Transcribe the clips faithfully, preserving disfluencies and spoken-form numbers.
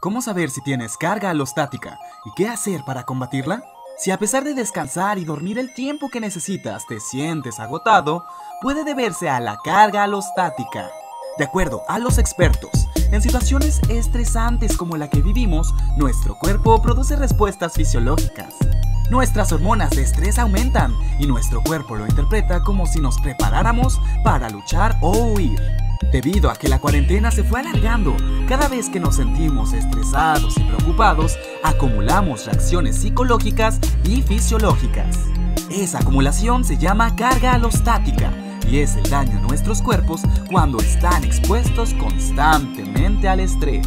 ¿Cómo saber si tienes carga alostática y qué hacer para combatirla? Si a pesar de descansar y dormir el tiempo que necesitas te sientes agotado, puede deberse a la carga alostática. De acuerdo a los expertos, en situaciones estresantes como la que vivimos, nuestro cuerpo produce respuestas fisiológicas. Nuestras hormonas de estrés aumentan y nuestro cuerpo lo interpreta como si nos preparáramos para luchar o huir. Debido a que la cuarentena se fue alargando, cada vez que nos sentimos estresados y preocupados, acumulamos reacciones psicológicas y fisiológicas. Esa acumulación se llama carga alostática y es el daño a nuestros cuerpos cuando están expuestos constantemente al estrés.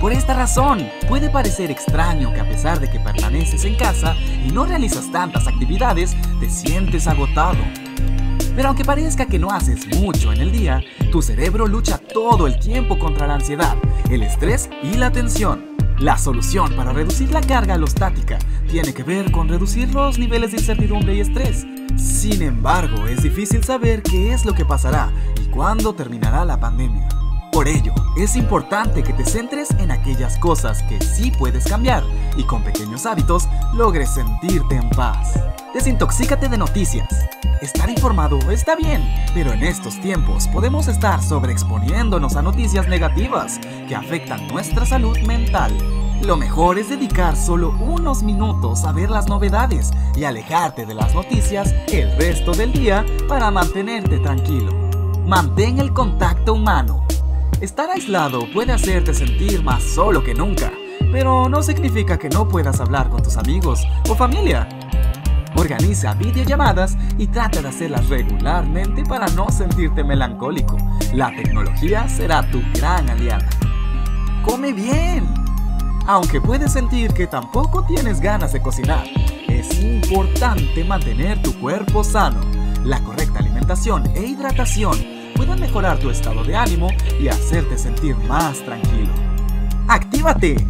Por esta razón, puede parecer extraño que a pesar de que permaneces en casa y no realizas tantas actividades, te sientes agotado. Pero aunque parezca que no haces mucho en el día, tu cerebro lucha todo el tiempo contra la ansiedad, el estrés y la tensión. La solución para reducir la carga alostática tiene que ver con reducir los niveles de incertidumbre y estrés. Sin embargo, es difícil saber qué es lo que pasará y cuándo terminará la pandemia. Por ello, es importante que te centres en aquellas cosas que sí puedes cambiar y con pequeños hábitos logres sentirte en paz. Desintoxícate de noticias. Estar informado está bien, pero en estos tiempos podemos estar sobreexponiéndonos a noticias negativas que afectan nuestra salud mental. Lo mejor es dedicar solo unos minutos a ver las novedades y alejarte de las noticias el resto del día para mantenerte tranquilo. Mantén el contacto humano. Estar aislado puede hacerte sentir más solo que nunca, pero no significa que no puedas hablar con tus amigos o familia. Organiza videollamadas y trata de hacerlas regularmente para no sentirte melancólico. La tecnología será tu gran aliada. ¡Come bien! Aunque puedes sentir que tampoco tienes ganas de cocinar, es importante mantener tu cuerpo sano. La correcta alimentación e hidratación pueden mejorar tu estado de ánimo y hacerte sentir más tranquilo. ¡Actívate!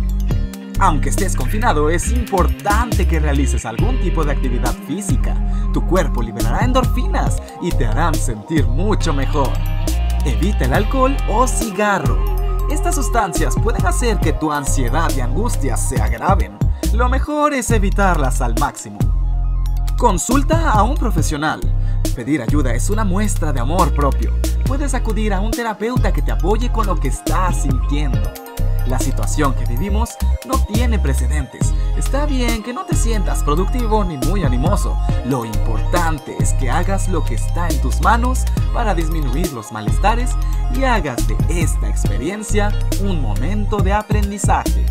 Aunque estés confinado, es importante que realices algún tipo de actividad física. Tu cuerpo liberará endorfinas y te harán sentir mucho mejor. Evita el alcohol o cigarro. Estas sustancias pueden hacer que tu ansiedad y angustia se agraven. Lo mejor es evitarlas al máximo. Consulta a un profesional. Pedir ayuda es una muestra de amor propio. Puedes acudir a un terapeuta que te apoye con lo que estás sintiendo. La situación que vivimos no tiene precedentes. Está bien que no te sientas productivo ni muy animoso. Lo importante es que hagas lo que está en tus manos para disminuir los malestares y hagas de esta experiencia un momento de aprendizaje.